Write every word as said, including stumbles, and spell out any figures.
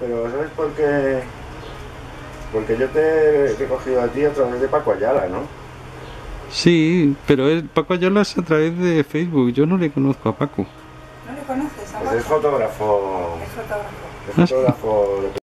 Pero ¿sabes por qué? Porque yo te he cogido a ti a través de Paco Ayala, ¿no? Sí, pero el Paco Ayala es a través de Facebook, yo no le conozco a Paco. ¿No le conoces a Paco? Pues es fotógrafo. Es fotógrafo. Es fotógrafo.